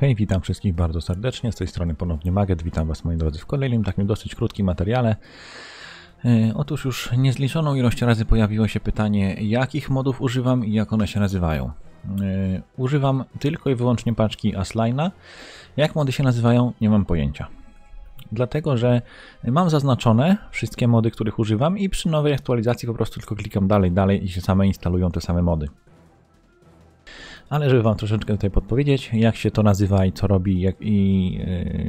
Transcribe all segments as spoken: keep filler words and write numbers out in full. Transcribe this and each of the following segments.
Hej, witam wszystkich bardzo serdecznie, z tej strony ponownie MageT, witam Was moi drodzy w kolejnym takim dosyć krótkim materiale. Yy, otóż już niezliczoną ilość razy pojawiło się pytanie, jakich modów używam i jak one się nazywają. Yy, używam tylko i wyłącznie paczki Aslaina. Jak mody się nazywają, nie mam pojęcia. Dlatego, że mam zaznaczone wszystkie mody, których używam i przy nowej aktualizacji po prostu tylko klikam dalej, dalej i się same instalują te same mody. Ale żeby Wam troszeczkę tutaj podpowiedzieć, jak się to nazywa i co robi jak, i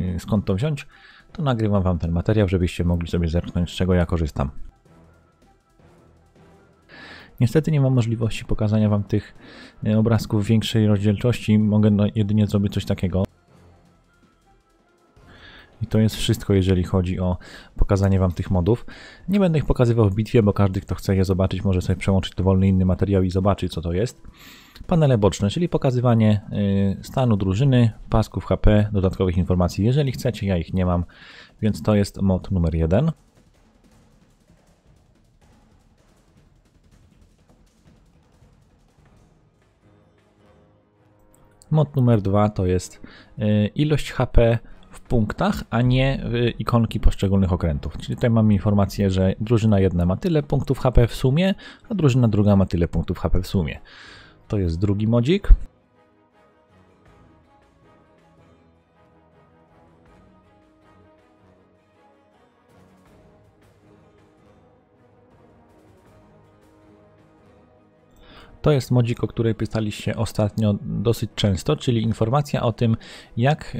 yy, skąd to wziąć, to nagrywam Wam ten materiał, żebyście mogli sobie zerknąć, z czego ja korzystam. Niestety nie mam możliwości pokazania Wam tych obrazków w większej rozdzielczości. Mogę jedynie zrobić coś takiego. I to jest wszystko, jeżeli chodzi o pokazanie Wam tych modów. Nie będę ich pokazywał w bitwie, bo każdy, kto chce je zobaczyć, może sobie przełączyć dowolny inny materiał i zobaczyć, co to jest. Panele boczne, czyli pokazywanie stanu drużyny, pasków H P, dodatkowych informacji. Jeżeli chcecie, ja ich nie mam, więc to jest mod numer jeden. Mod numer dwa to jest ilość H P w punktach, a nie w ikonki poszczególnych okrętów. Czyli tutaj mamy informację, że drużyna jedna ma tyle punktów H P w sumie, a drużyna druga ma tyle punktów H P w sumie. To jest drugi modzik. To jest modzik, o której pytaliście ostatnio dosyć często, czyli informacja o tym, jak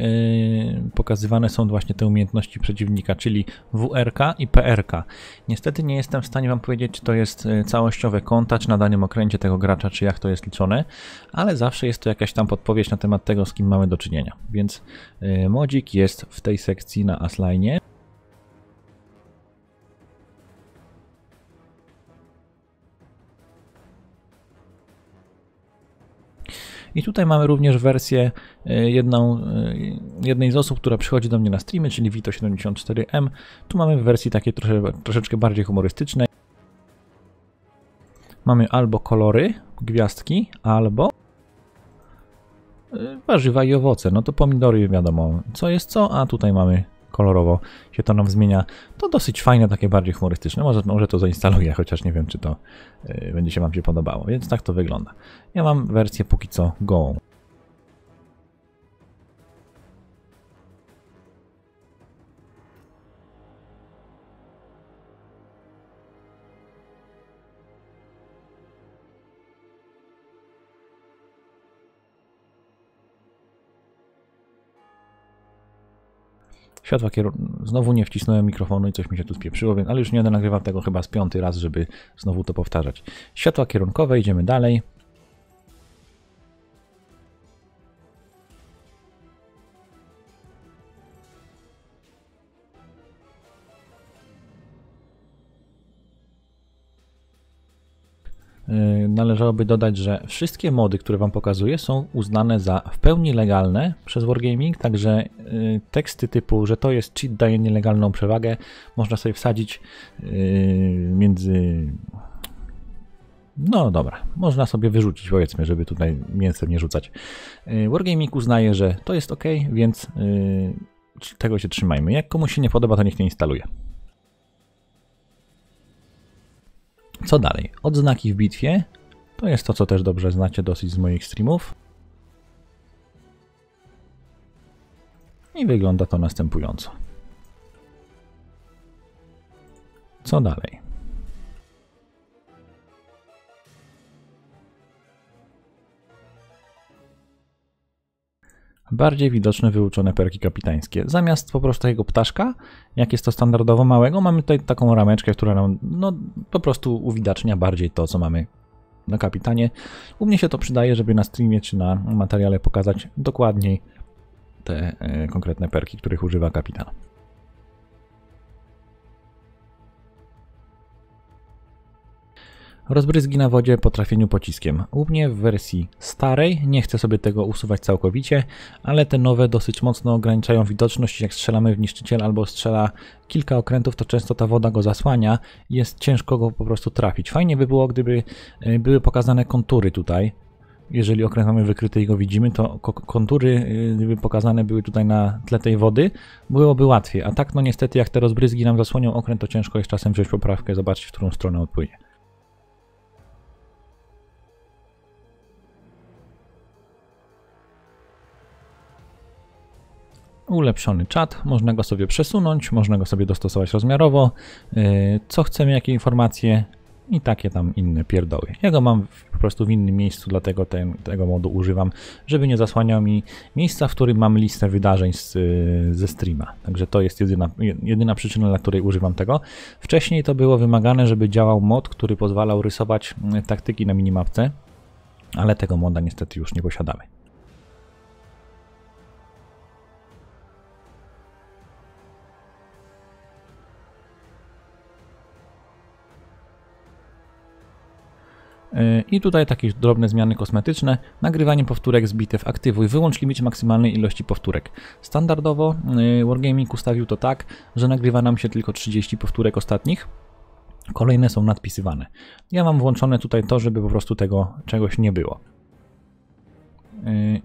pokazywane są właśnie te umiejętności przeciwnika, czyli W R K i P R K. Niestety nie jestem w stanie Wam powiedzieć, czy to jest całościowe konta, czy na danym okręcie tego gracza, czy jak to jest liczone, ale zawsze jest to jakaś tam podpowiedź na temat tego, z kim mamy do czynienia. Więc modzik jest w tej sekcji na Aslainie. I tutaj mamy również wersję jedną, jednej z osób, która przychodzi do mnie na streamy, czyli Vito siedemdziesiąt cztery M. Tu mamy w wersji takie trosze, troszeczkę bardziej humorystyczne. Mamy albo kolory, gwiazdki, albo warzywa i owoce. No to pomidory wiadomo, co jest co, a tutaj mamy kolorowo się to nam zmienia. To dosyć fajne, takie bardziej humorystyczne. Może, może to zainstaluję, chociaż nie wiem, czy to yy, będzie się Wam się podobało. Więc tak to wygląda. Ja mam wersję póki co gołą. Światła kierun... Znowu nie wcisnąłem mikrofonu i coś mi się tu spieprzyło, więc... ale już nie będę nagrywał tego chyba z piąty raz, żeby znowu to powtarzać. Światła kierunkowe, idziemy dalej. Należałoby dodać, że wszystkie mody, które Wam pokazuję, są uznane za w pełni legalne przez Wargaming, także teksty typu, że to jest cheat, daje nielegalną przewagę, można sobie wsadzić między... No dobra, można sobie wyrzucić, powiedzmy, żeby tutaj mięsem nie rzucać. Wargaming uznaje, że to jest ok, więc tego się trzymajmy. Jak komuś się nie podoba, to niech nie instaluje. Co dalej? Odznaki w bitwie. To jest to, co też dobrze znacie dosyć z moich streamów. I wygląda to następująco. Co dalej? Bardziej widoczne wyuczone perki kapitańskie. Zamiast po prostu takiego ptaszka, jak jest to standardowo małego, mamy tutaj taką rameczkę, która nam no, po prostu uwidacznia bardziej to, co mamy na kapitanie. U mnie się to przydaje, żeby na streamie czy na materiale pokazać dokładniej te y, konkretne perki, których używa kapitan. Rozbryzgi na wodzie po trafieniu pociskiem. U mnie w wersji starej, nie chcę sobie tego usuwać całkowicie, ale te nowe dosyć mocno ograniczają widoczność. Jak strzelamy w niszczyciel albo strzela kilka okrętów, to często ta woda go zasłania i jest ciężko go po prostu trafić. Fajnie by było, gdyby były pokazane kontury tutaj, jeżeli okręt mamy wykryty i go widzimy, to kontury, gdyby pokazane były tutaj na tle tej wody, byłoby łatwiej. A tak, no niestety, jak te rozbryzgi nam zasłonią okręt, to ciężko jest czasem wziąć poprawkę, zobaczyć, w którą stronę odpłynie. Ulepszony czat, można go sobie przesunąć, można go sobie dostosować rozmiarowo, co chcemy, jakie informacje i takie tam inne pierdoły. Ja go mam po prostu w innym miejscu, dlatego ten, tego modu używam, żeby nie zasłaniał mi miejsca, w którym mam listę wydarzeń z, ze streama. Także to jest jedyna, jedyna przyczyna, dla której używam tego. Wcześniej to było wymagane, żeby działał mod, który pozwalał rysować taktyki na minimapce, ale tego moda niestety już nie posiadamy. I tutaj takie drobne zmiany kosmetyczne. Nagrywanie powtórek z bitew aktywuj. Wyłącz limit maksymalnej ilości powtórek. Standardowo Wargaming ustawił to tak, że nagrywa nam się tylko trzydzieści powtórek ostatnich. Kolejne są nadpisywane. Ja mam włączone tutaj to, żeby po prostu tego czegoś nie było.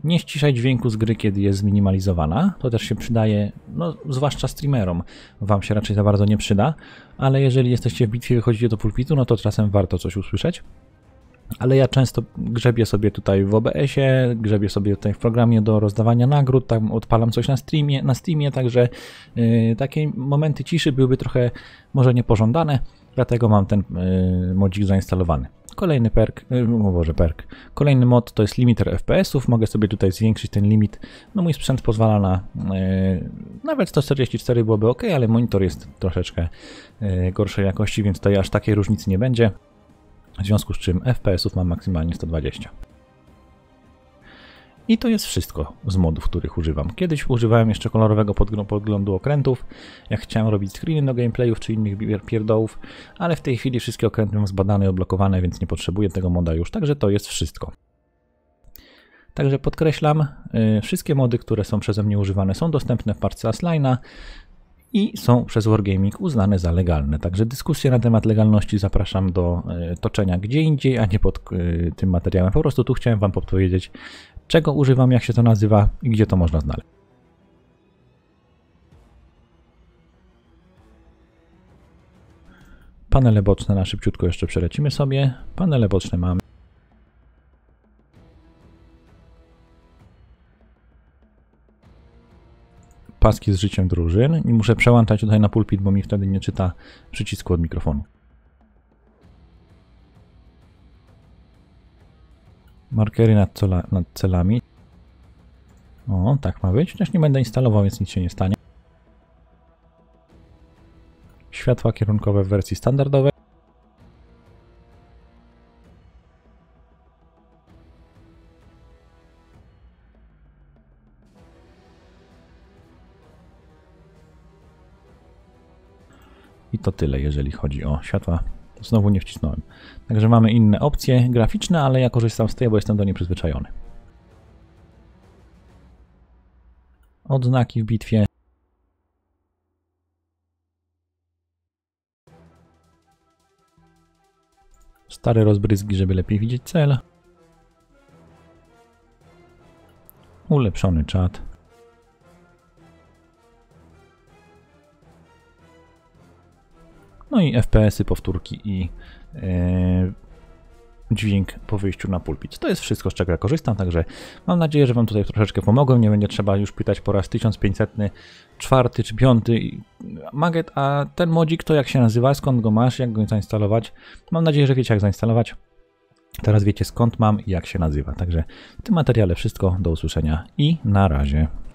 Nie ściszaj dźwięku z gry, kiedy jest zminimalizowana. To też się przydaje, no, zwłaszcza streamerom. Wam się raczej za bardzo nie przyda, ale jeżeli jesteście w bitwie i wychodzicie do pulpitu, no to czasem warto coś usłyszeć. Ale ja często grzebię sobie tutaj w O B S ie, grzebię sobie tutaj w programie do rozdawania nagród, tam odpalam coś na streamie, na Steamie, także y, takie momenty ciszy byłyby trochę może niepożądane, dlatego mam ten y, modzik zainstalowany. Kolejny perk, y, o Boże, perk, kolejny mod to jest limiter F P esów, mogę sobie tutaj zwiększyć ten limit, no mój sprzęt pozwala na, y, nawet sto czterdzieści cztery byłoby ok, ale monitor jest troszeczkę y, gorszej jakości, więc tutaj aż takiej różnicy nie będzie. W związku z czym F P esów mam maksymalnie sto dwadzieścia. I to jest wszystko z modów, których używam. Kiedyś używałem jeszcze kolorowego podglądu okrętów, jak chciałem robić screeny do gameplayów czy innych pierdołów, ale w tej chwili wszystkie okręty mam zbadane i oblokowane, więc nie potrzebuję tego moda już, także to jest wszystko. Także podkreślam, yy, wszystkie mody, które są przeze mnie używane, są dostępne w parce Aslaina i są przez Wargaming uznane za legalne. Także dyskusję na temat legalności zapraszam do toczenia gdzie indziej, a nie pod tym materiałem. Po prostu tu chciałem Wam podpowiedzieć, czego używam, jak się to nazywa i gdzie to można znaleźć. Panele boczne na szybciutko jeszcze przelecimy sobie. Panele boczne mamy. Paski z życiem drużyn i muszę przełączać tutaj na pulpit, bo mi wtedy nie czyta przycisku od mikrofonu. Markery nad, cela, nad celami. O, tak ma być. Też nie będę instalował, więc nic się nie stanie. Światła kierunkowe w wersji standardowej. I to tyle, jeżeli chodzi o światła. Znowu nie wcisnąłem. Także mamy inne opcje graficzne, ale ja korzystam z tej, bo jestem do niej przyzwyczajony. Odznaki w bitwie. Stare rozbryzgi, żeby lepiej widzieć cel. Ulepszony czat. No i F P esy, powtórki i yy, dźwięk po wyjściu na pulpit. To jest wszystko, z czego ja korzystam, także mam nadzieję, że Wam tutaj troszeczkę pomogłem. Nie będzie trzeba już pytać po raz tysiąc pięćset cztery czy piąty. MageT, a ten modzik to jak się nazywa, skąd go masz, jak go zainstalować? Mam nadzieję, że wiecie, jak zainstalować. Teraz wiecie, skąd mam i jak się nazywa. Także w tym materiale wszystko. Do usłyszenia i na razie.